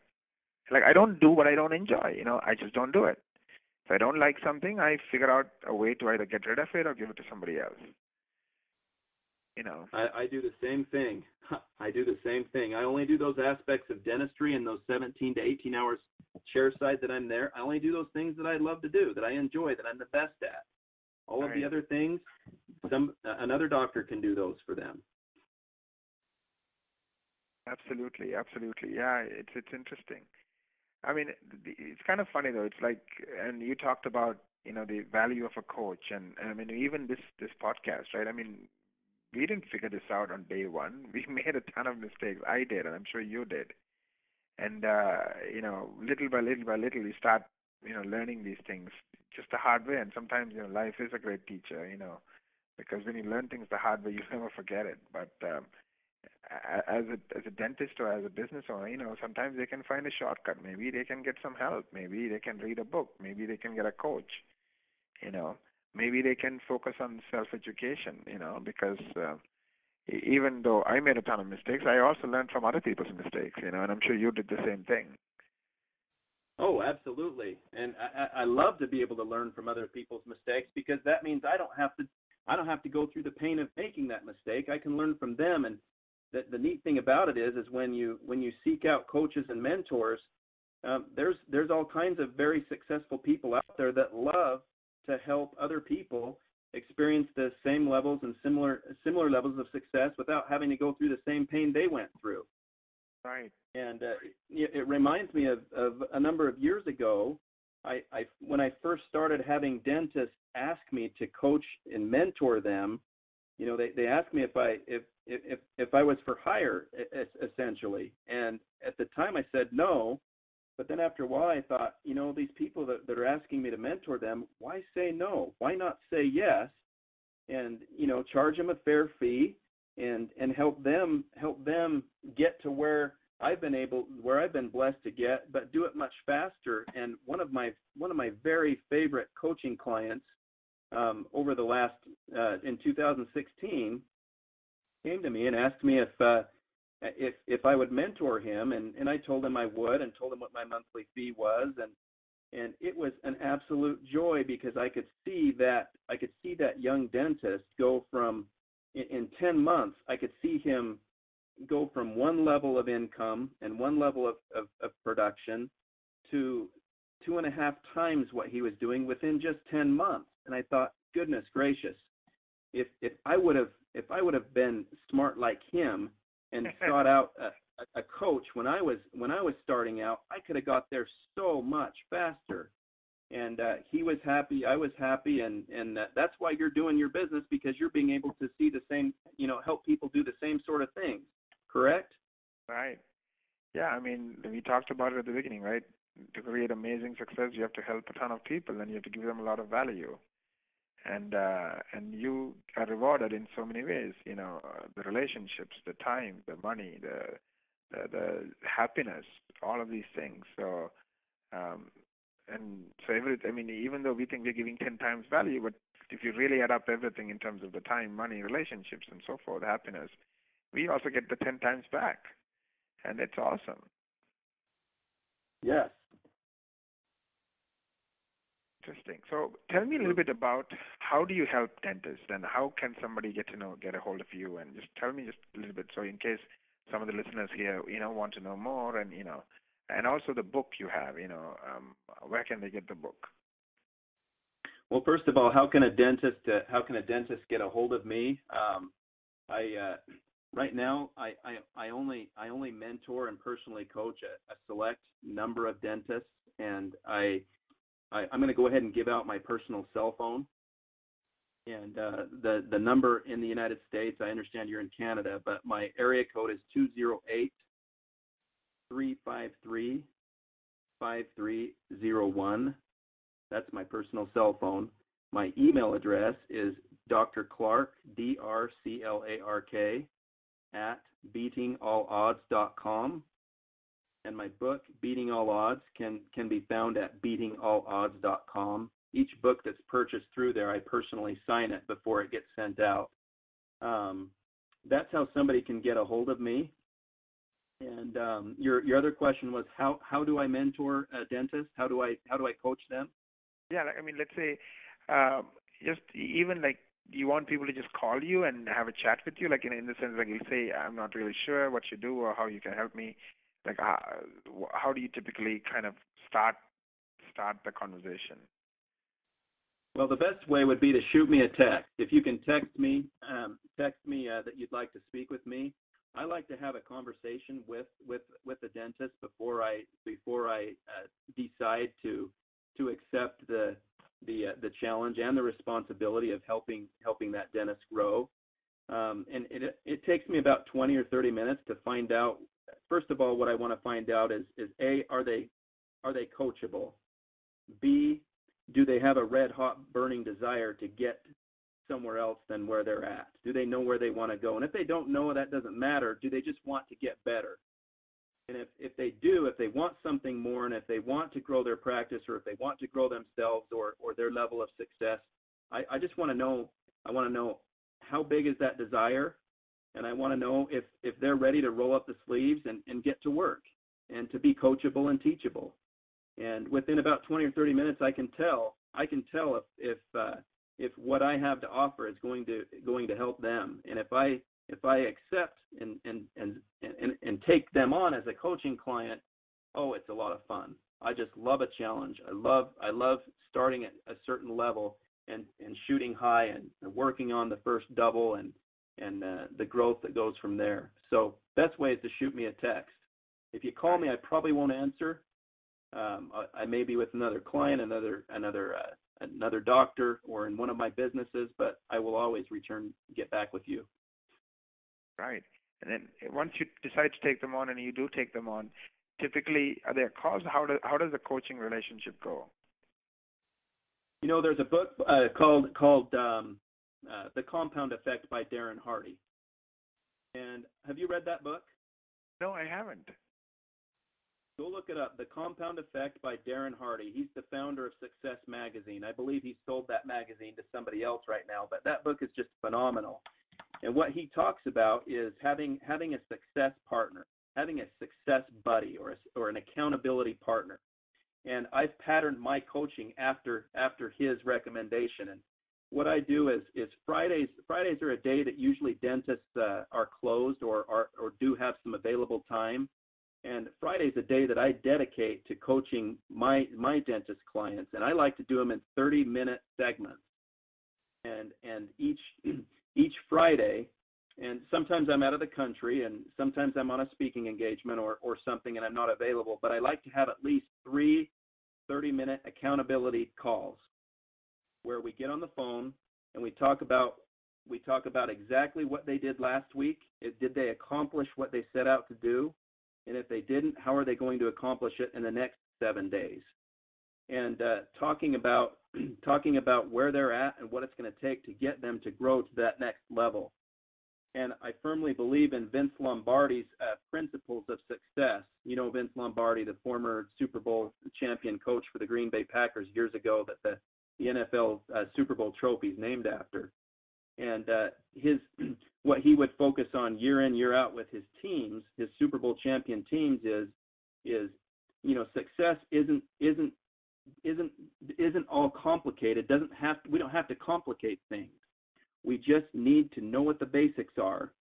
I don't do what I don't enjoy, I just don't do it. If I don't like something, I figure out a way to either get rid of it or give it to somebody else. I do the same thing. I only do those aspects of dentistry and those 17 to 18 hours chairside that I'm there. I only do those things that I love to do, that I enjoy, that I'm the best at. All right. Of the other things, another doctor can do those for them. Absolutely. Yeah, it's interesting. It's kind of funny, though. It's like, and you talked about, the value of a coach, and even this podcast, right? We didn't figure this out on day one. We made a ton of mistakes. I did, and I'm sure you did. And, little by little, you start, learning these things just the hard way. And sometimes, life is a great teacher, because when you learn things the hard way, you never forget it. But as a dentist or as a business owner, sometimes they can find a shortcut. Maybe they can get some help. Maybe they can read a book. Maybe they can get a coach, Maybe they can focus on self-education, because even though I made a ton of mistakes, I also learned from other people's mistakes, and I'm sure you did the same thing. Oh, absolutely. And I love to be able to learn from other people's mistakes, because that means I don't have to go through the pain of making that mistake. I can learn from them. And the neat thing about it is when you seek out coaches and mentors, there's all kinds of very successful people out there that love to help other people experience the same levels and similar levels of success without having to go through the same pain they went through. Right. And it reminds me of a number of years ago, I when I first started having dentists ask me to coach and mentor them, you know, they asked me if I was for hire, essentially. And at the time I said no, but then after a while I thought, you know, these people that are asking me to mentor them, why say no? Why not say yes? And, you know, charge them a fair fee and help them get to where I've been blessed to get, but do it much faster. And one of my very favorite coaching clients over the last in 2016 came to me and asked me if I would mentor him, and I told him I would, and told him what my monthly fee was, and it was an absolute joy, because I could see that young dentist go from in 10 months, I could see him go from one level of income and one level of production to 2.5 times what he was doing within just 10 months. And I thought, goodness gracious, if I would have been smart like him and sought out a coach when I was starting out, I could have got there so much faster. And he was happy, I was happy, and that's why you're doing your business, because you're being able to see the same, you know, help people do the same sort of things, correct? Right. Yeah, I mean, we talked about it at the beginning, right? To create amazing success, you have to help a ton of people, and you have to give them a lot of value. And you are rewarded in so many ways, you know, the relationships, the time, the money, the happiness, all of these things. So, even though we think we're giving 10 times value, but if you really add up everything in terms of the time, money, relationships, and so forth, happiness, we also get the 10 times back. And it's awesome. Yes. Interesting. So tell me a little bit about how do you help dentists, and how can somebody get a hold of you? And just tell me just a little bit, so in case some of the listeners here, you know, want to know more, and, you know, and also the book you have, you know, where can they get the book? Well, first of all, how can a dentist get a hold of me? Right now, I only mentor and personally coach a select number of dentists, and I'm going to go ahead and give out my personal cell phone. And the number in the United States, I understand you're in Canada, but my area code is 208-353-5301. That's my personal cell phone. My email address is drclark, drclark, @beatingallodds.com. And my book, Beating All Odds, can be found at beatingallodds.com. Each book that's purchased through there, I personally sign it before it gets sent out. That's how somebody can get a hold of me. And your other question was how do I mentor a dentist? How do I coach them? Yeah, I mean, let's say just even like you want people to just call you and have a chat with you, like in the sense like you say, I'm not really sure what you do or how you can help me. Like how do you typically kind of start the conversation? Well, the best way would be to shoot me a text. If you can text me that you'd like to speak with me. I like to have a conversation with the dentist before I decide to accept the challenge and the responsibility of helping that dentist grow. And it takes me about 20 or 30 minutes to find out. First of all, what I want to find out is A, are they coachable? B, do they have a red hot burning desire to get somewhere else than where they're at? Do they know where they want to go? And if they don't know, that doesn't matter. Do they just want to get better? And if they do, if they want something more, and if they want to grow their practice, or if they want to grow themselves or their level of success, I just want to know, how big is that desire? And I want to know if they're ready to roll up the sleeves and get to work and to be coachable and teachable. And within about 20 or 30 minutes, I can tell if what I have to offer is going to help them. And if I accept and take them on as a coaching client, oh, it's a lot of fun. I just love a challenge. I love starting at a certain level and shooting high and working on the first double and the growth that goes from there. So best way is to shoot me a text. If you call me, I probably won't answer. I may be with another client, another doctor, or in one of my businesses, but I will always get back with you. Right. And then once you decide to take them on, and you do take them on, typically are there calls? How does the coaching relationship go? You know, there's a book called The Compound Effect by Darren Hardy. And have you read that book? No, I haven't. Go look it up, The Compound Effect by Darren Hardy. He's the founder of Success Magazine. I believe he sold that magazine to somebody else right now, but that book is just phenomenal. And what he talks about is having a success partner, having a success buddy or an accountability partner. And I've patterned my coaching after his recommendation. And what I do is Fridays are a day that usually dentists are closed or do have some available time. And Friday's a day that I dedicate to coaching my dentist clients, and I like to do them in 30-minute segments. And each Friday, and sometimes I'm out of the country, and sometimes I'm on a speaking engagement or something, and I'm not available. But I like to have at least 3 30-minute accountability calls, where we get on the phone and we talk about exactly what they did last week. Did they accomplish what they set out to do? And if they didn't, how are they going to accomplish it in the next 7 days? And talking about where they're at and what it's going to take to get them to grow to that next level. And I firmly believe in Vince Lombardi's principles of success. You know, Vince Lombardi, the former Super Bowl champion coach for the Green Bay Packers years ago, that the NFL Super Bowl trophy is named after. And what he would focus on year in, year out with his teams, his Super Bowl champion teams, is you know, success isn't all complicated. We don't have to complicate things. We just need to know what the basics are,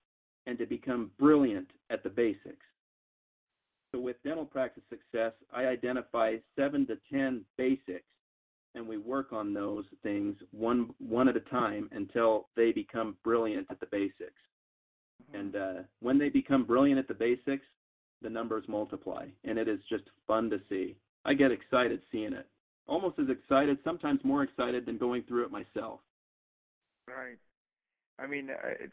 and to become brilliant at the basics. So with dental practice success, I identify 7 to 10 basics, and we work on those things one at a time until they become brilliant at the basics. And when they become brilliant at the basics, the numbers multiply, and it is just fun to see. I get excited seeing it, almost as excited, sometimes more excited than going through it myself. Right. I mean,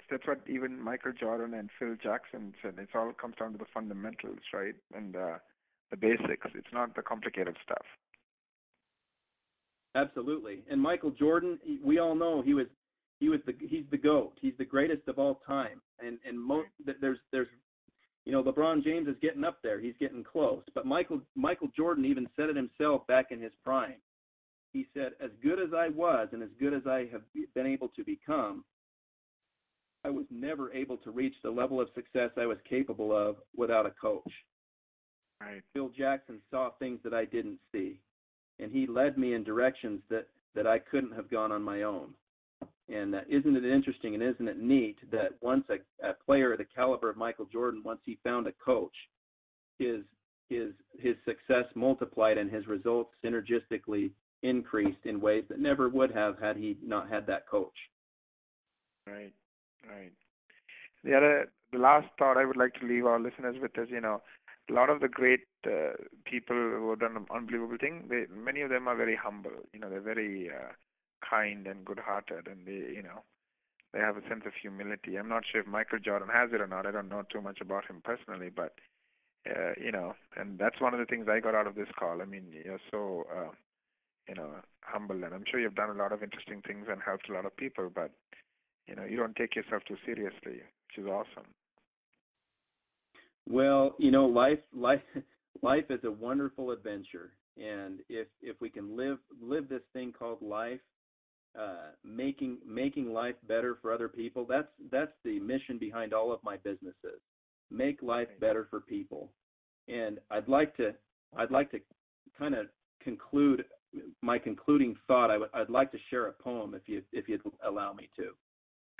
that's what even Michael Jordan and Phil Jackson said. It all comes down to the fundamentals, right, and the basics. It's not the complicated stuff. Absolutely. And Michael Jordan, we all know he's the GOAT. He's the greatest of all time. And there's you know, LeBron James is getting up there. He's getting close. But Michael Jordan even said it himself back in his prime. He said, as good as I was and as good as I have been able to become, I was never able to reach the level of success I was capable of without a coach. Right. Phil Jackson saw things that I didn't see. And he led me in directions that I couldn't have gone on my own. And isn't it interesting and isn't it neat that once a player of the caliber of Michael Jordan, once he found a coach, his success multiplied and his results synergistically increased in ways that never would have had he not had that coach. Right, right. The last thought I would like to leave our listeners with is, you know, a lot of the great people who have done unbelievable things, many of them are very humble. You know, they're very kind and good-hearted, and they have a sense of humility. I'm not sure if Michael Jordan has it or not. I don't know too much about him personally, but and that's one of the things I got out of this call. I mean, you're so humble, and I'm sure you've done a lot of interesting things and helped a lot of people, but you don't take yourself too seriously, which is awesome. Well, you know, life is a wonderful adventure, and if we can live this thing called life, making life better for other people, that's the mission behind all of my businesses. Make life better for people, and I'd like to kind of conclude my concluding thought, I'd like to share a poem if you'd allow me to.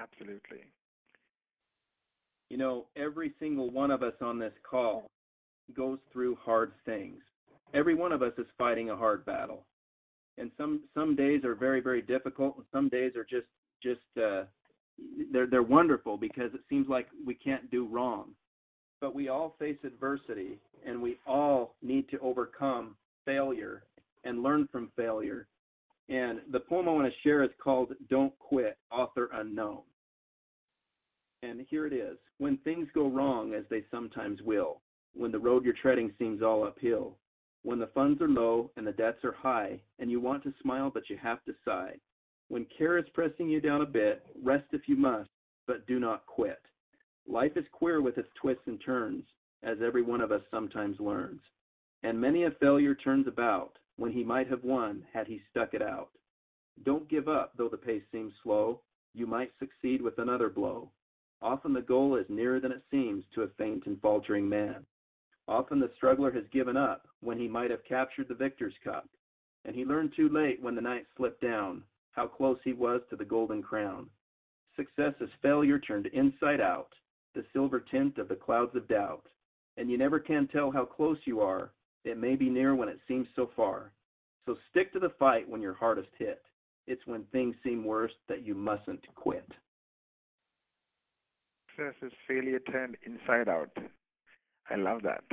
Absolutely. You know, every single one of us on this call goes through hard things. Every one of us is fighting a hard battle. And some days are very, very difficult, and some days are just they're wonderful because it seems like we can't do wrong. But we all face adversity, and we all need to overcome failure and learn from failure. And the poem I want to share is called Don't Quit, author unknown. And here it is. When things go wrong, as they sometimes will, when the road you're treading seems all uphill, when the funds are low and the debts are high, and you want to smile but you have to sigh, when care is pressing you down a bit, rest if you must, but do not quit. Life is queer with its twists and turns, as every one of us sometimes learns. And many a failure turns about when he might have won had he stuck it out. Don't give up, though the pace seems slow. You might succeed with another blow. Often the goal is nearer than it seems to a faint and faltering man. Often the struggler has given up when he might have captured the victor's cup. And he learned too late when the night slipped down how close he was to the golden crown. Success is failure turned inside out, the silver tint of the clouds of doubt. And you never can tell how close you are. It may be near when it seems so far. So stick to the fight when you're hardest hit. It's when things seem worst that you mustn't quit. Success is failure turned inside out. I love that.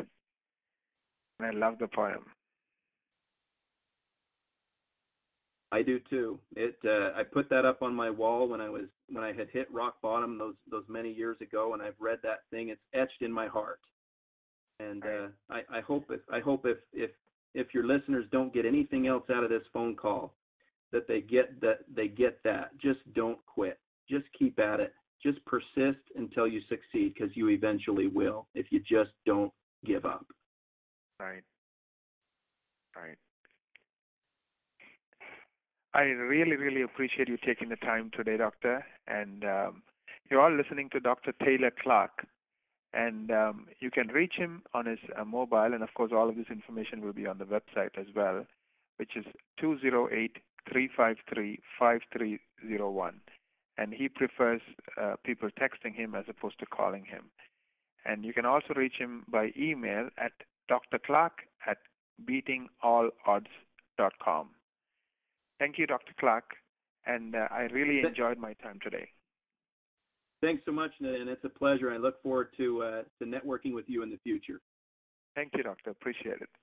And I love the poem. I do too. I put that up on my wall when I had hit rock bottom those many years ago, and I've read that thing. It's etched in my heart. And I hope if your listeners don't get anything else out of this phone call, that they get that. Just don't quit. Just keep at it. Just persist until you succeed, because you eventually will if you just don't give up. Right. I really, really appreciate you taking the time today, Doctor. And you're all listening to Dr. Taylor Clark. And you can reach him on his mobile. And, of course, all of this information will be on the website as well, which is 208-353-5301. And he prefers people texting him as opposed to calling him. And you can also reach him by email at drclark@beatingallodds.com. Thank you, Dr. Clark, and I really enjoyed my time today. Thanks so much, Naren. It's a pleasure. I look forward to networking with you in the future. Thank you, Doctor. Appreciate it.